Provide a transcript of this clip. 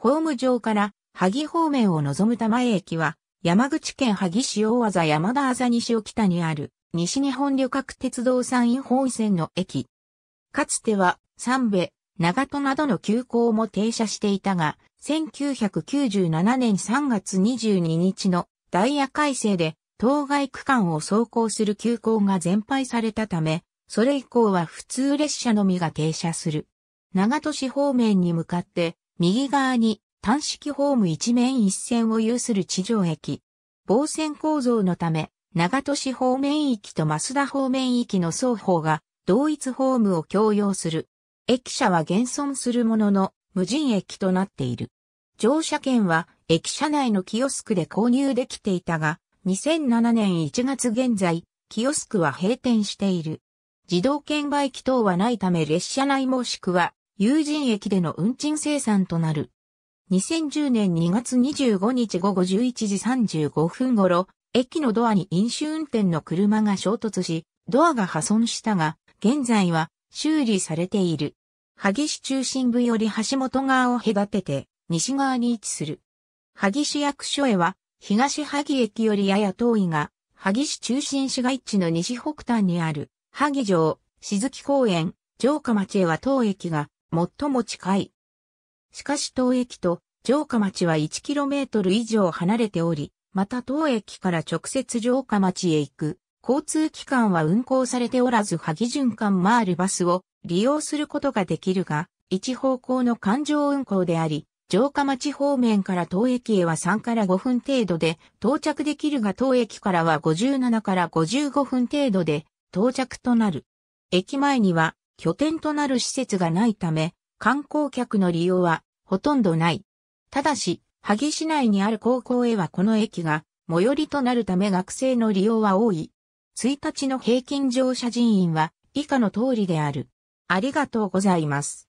ホーム上から萩方面を望む多摩駅は、山口県萩市大字山田あざ西沖田にある、西日本旅客鉄道山陰本線の駅。かつては、三瓶、長門などの急行も停車していたが、1997年3月22日のダイヤ改正で、当該区間を走行する急行が全廃されたため、それ以降は普通列車のみが停車する。長門市方面に向かって、右側に単式ホーム一面一線を有する地上駅。防線構造のため、長門市方面域と増田方面域の双方が同一ホームを共用する。駅舎は現存するものの、無人駅となっている。乗車券は駅舎内のキオスクで購入できていたが、2007年1月現在、キオスクは閉店している。自動券売機等はないため列車内もしくは有人駅での運賃精算となる。2010年2月25日午後11時35分頃、駅のドアに飲酒運転の車が衝突し、ドアが破損したが、現在は修理されている。萩市中心部より橋本側を隔てて西側に位置する。萩市役所へは東萩駅よりやや遠いが、萩市中心市街地の西北端にある。萩城、静木公園、城下町へは当駅が最も近い。しかし当駅と城下町は 1km 以上離れており、また当駅から直接城下町へ行く交通機関は運行されておらず萩循環回るバスを利用することができるが、一方向の環状運行であり、城下町方面から当駅へは3から5分程度で到着できるが当駅からは57から55分程度で、到着となる。駅前には拠点となる施設がないため、観光客の利用はほとんどない。ただし、萩市内にある高校へはこの駅が最寄りとなるため学生の利用は多い。1日の平均乗車人員は以下の通りである。ありがとうございます。